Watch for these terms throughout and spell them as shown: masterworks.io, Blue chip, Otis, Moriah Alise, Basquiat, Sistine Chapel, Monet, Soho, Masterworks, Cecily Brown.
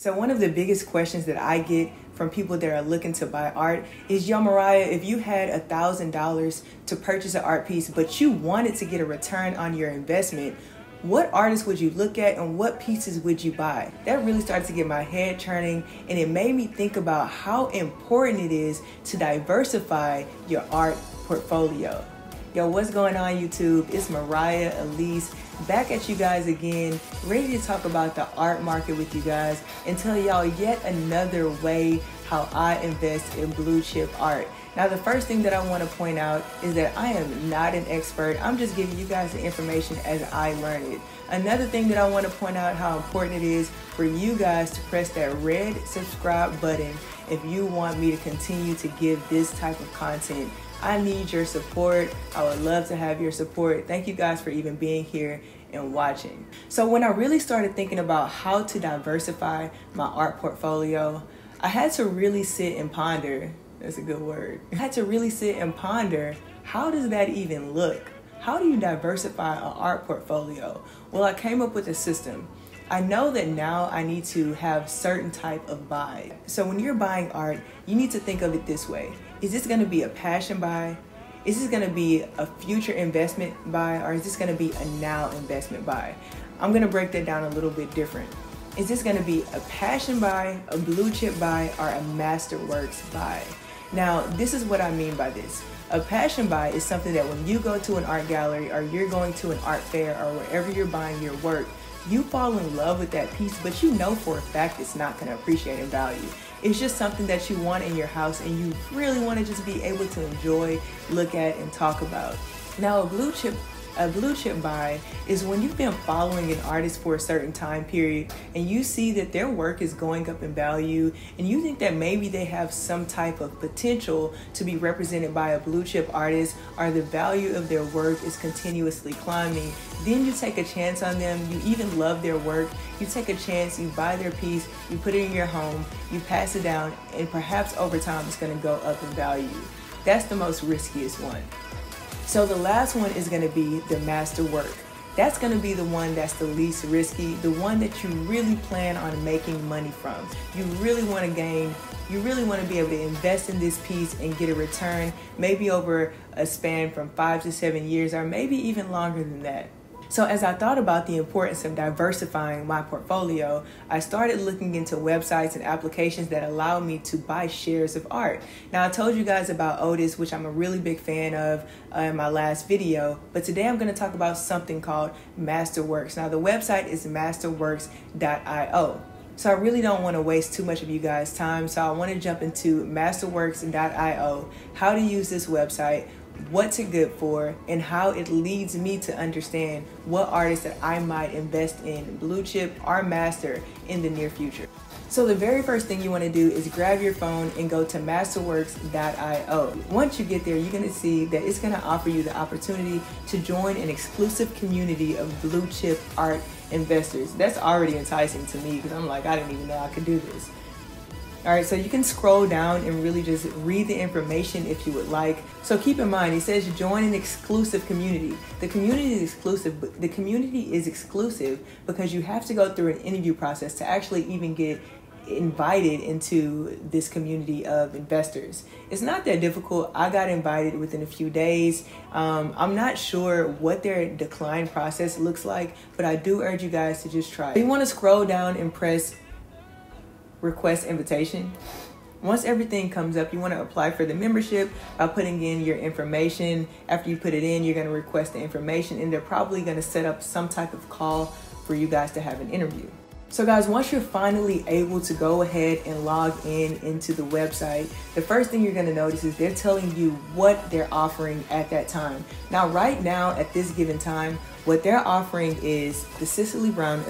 So one of the biggest questions that I get from people that are looking to buy art is, yo, Moriah, if you had $1,000 to purchase an art piece, but you wanted to get a return on your investment, what artists would you look at and what pieces would you buy? That really started to get my head turning, and it made me think about how important it is to diversify your art portfolio. Yo, what's going on YouTube? It's Moriah Alise back at you guys again, ready to talk about the art market with you guys and tell y'all yet another way how I invest in blue chip art. Now, the first thing that I want to point out is that I am not an expert. I'm just giving you guys the information as I learn it. Another thing that I want to point out how important it is for you guys to press that red subscribe button if you want me to continue to give this type of content. I need your support. I would love to have your support. Thank you guys for even being here and watching. So when I really started thinking about how to diversify my art portfolio, I had to really sit and ponder. That's a good word. I had to really sit and ponder, how does that even look? How do you diversify an art portfolio? Well, I came up with a system. I know that now I need to have certain type of buy. So when you're buying art, you need to think of it this way. Is this gonna be a passion buy? Is this gonna be a future investment buy? Or is this gonna be a now investment buy? I'm gonna break that down a little bit different. Is this gonna be a passion buy, a blue chip buy, or a Masterworks buy? Now, this is what I mean by this. A passion buy is something that when you go to an art gallery or you're going to an art fair or wherever you're buying your work, you fall in love with that piece, but you know for a fact it's not gonna appreciate in value. It's just something that you want in your house and you really want to just be able to enjoy, look at, and talk about. Now, a blue chip buy is when you've been following an artist for a certain time period and you see that their work is going up in value and you think that maybe they have some type of potential to be represented by a blue chip artist, or the value of their work is continuously climbing. Then you take a chance on them, you even love their work, you take a chance, you buy their piece, you put it in your home, you pass it down, and perhaps over time it's going to go up in value. That's the most riskiest one. So the last one is going to be the Masterwork. That's going to be the one that's the least risky, the one that you really plan on making money from. You really want to be able to invest in this piece and get a return, maybe over a span from 5 to 7 years, or maybe even longer than that. So as I thought about the importance of diversifying my portfolio, I started looking into websites and applications that allow me to buy shares of art. Now, I told you guys about Otis, which I'm a really big fan of in my last video, but today I'm going to talk about something called Masterworks. Now, the website is masterworks.io. So I really don't want to waste too much of you guys' time, so I want to jump into masterworks.io, how to use this website, what's it good for, and how it leads me to understand what artists that I might invest in, blue chip or master, in the near future. So the very first thing you want to do is grab your phone and go to masterworks.io. Once you get there, you're going to see that it's going to offer you the opportunity to join an exclusive community of blue chip art investors. That's already enticing to me because I'm like, I didn't even know I could do this. All right, so you can scroll down and really just read the information if you would like. So keep in mind, it says join an exclusive community. The community is exclusive, but the community is exclusive because you have to go through an interview process to actually even get invited into this community of investors. It's not that difficult. I got invited within a few days. I'm not sure what their decline process looks like, but I do urge you guys to just try it. You want to scroll down and press request invitation. Once everything comes up, you want to apply for the membership by putting in your information. After you put it in, you're going to request the information, and they're probably going to set up some type of call for you guys to have an interview. So guys, once you're finally able to go ahead and log in into the website, the first thing you're going to notice is they're telling you what they're offering at that time. Now, right now at this given time, what they're offering is the Cecily Brown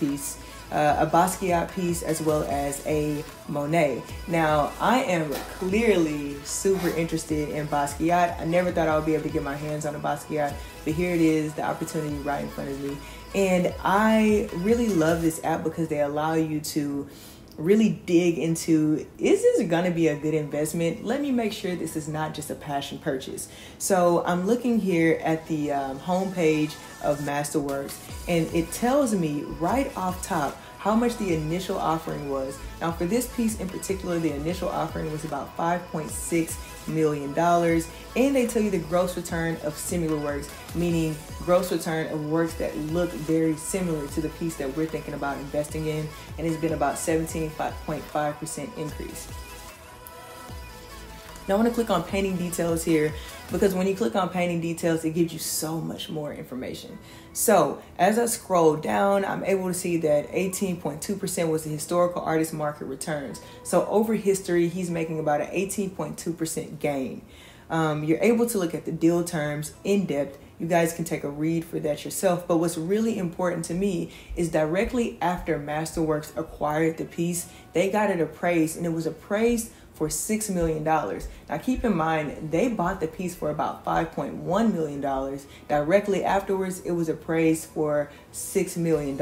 piece, a Basquiat piece, as well as a Monet. Now, I am clearly super interested in Basquiat. I never thought I would be able to get my hands on a Basquiat, but here it is, the opportunity right in front of me. And I really love this app because they allow you to really dig into, is this gonna be a good investment? Let me make sure this is not just a passion purchase. So I'm looking here at the homepage of Masterworks, and it tells me right off top how much the initial offering was. Now for this piece in particular, the initial offering was about $5.6 million. And they tell you the gross return of similar works, meaning gross return of works that look very similar to the piece that we're thinking about investing in. And it's been about 17.5% increase. Now I want to click on painting details here, because when you click on painting details, it gives you so much more information. So as I scroll down, I'm able to see that 18.2% was the historical artist market returns. So over history, he's making about an 18.2% gain. You're able to look at the deal terms in depth. You guys can take a read for that yourself. But what's really important to me is directly after Masterworks acquired the piece, they got it appraised, and it was appraised for $6 million. Now keep in mind, they bought the piece for about $5.1 million. Directly afterwards, it was appraised for $6 million.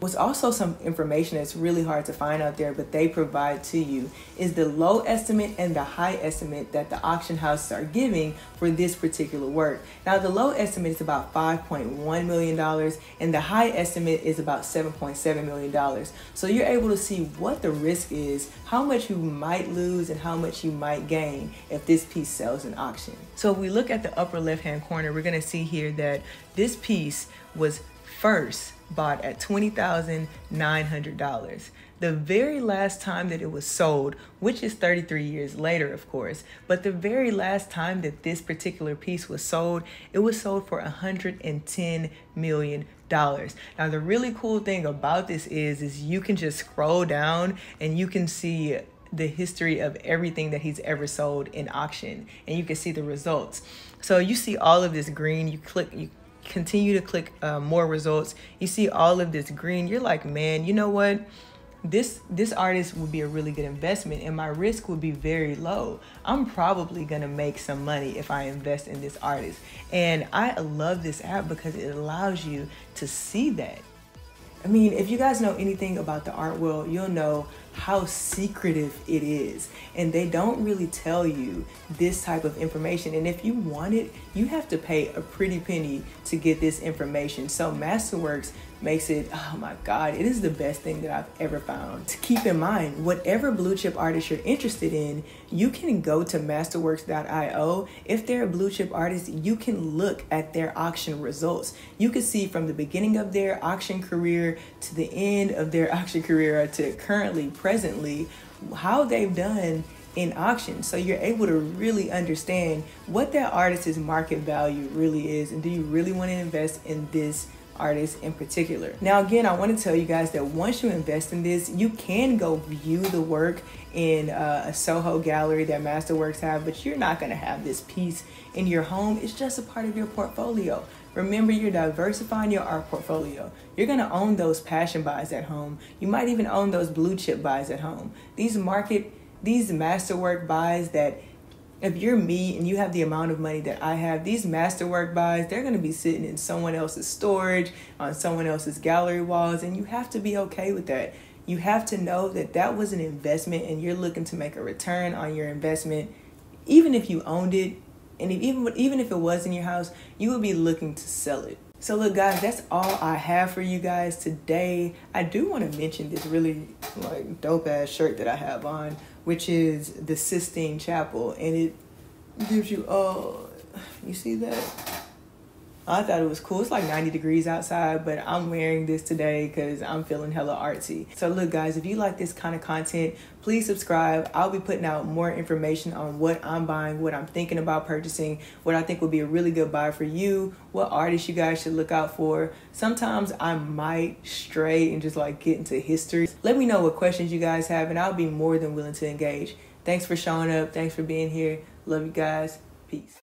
What's also some information that's really hard to find out there, but they provide to you, is the low estimate and the high estimate that the auction houses are giving for this particular work. Now the low estimate is about $5.1 million and the high estimate is about $7.7 million. So you're able to see what the risk is, how much you might lose and how much you might gain if this piece sells in auction. So if we look at the upper left-hand corner, we're gonna see here that this piece was first bought at $20,900. The very last time that it was sold, which is 33 years later, of course, but the very last time that this particular piece was sold, it was sold for $110 million. Now, the really cool thing about this is you can just scroll down and you can see the history of everything that he's ever sold in auction, and you can see the results. So you see all of this green, you continue to click more results, you see all of this green, you're like, man, you know what, this artist would be a really good investment and my risk would be very low. I'm probably gonna make some money if I invest in this artist. And I love this app because it allows you to see that. I mean, if you guys know anything about the art world, you'll know how secretive it is, and they don't really tell you this type of information. And if you want it, you have to pay a pretty penny to get this information. So Masterworks makes it, oh my God, it is the best thing that I've ever found. To keep in mind, whatever blue chip artist you're interested in, you can go to masterworks.io. If they're a blue chip artist, you can look at their auction results. You can see from the beginning of their auction career to the end of their auction career to presently, how they've done in auction. So you're able to really understand what that artist's market value really is, and do you really want to invest in this artist in particular. Now again, I want to tell you guys that once you invest in this, you can go view the work in a Soho gallery that Masterworks have, but you're not going to have this piece in your home. It's just a part of your portfolio. Remember, you're diversifying your art portfolio. You're going to own those passion buys at home. You might even own those blue chip buys at home. These Masterwork buys that, if you're me and you have the amount of money that I have, these Masterwork buys, they're going to be sitting in someone else's storage, on someone else's gallery walls, and you have to be okay with that. You have to know that that was an investment and you're looking to make a return on your investment. Even if you owned it, and even if it was in your house, you would be looking to sell it. So look guys, that's all I have for you guys today. I do want to mention this really like dope ass shirt that I have on, which is the Sistine Chapel, and it gives you, oh, you see that? I thought it was cool. It's like 90 degrees outside, but I'm wearing this today because I'm feeling hella artsy. So look guys, if you like this kind of content, please subscribe. I'll be putting out more information on what I'm buying, what I'm thinking about purchasing, what I think would be a really good buy for you, what artists you guys should look out for. Sometimes I might stray and just like get into history. Let me know what questions you guys have and I'll be more than willing to engage. Thanks for showing up. Thanks for being here. Love you guys. Peace.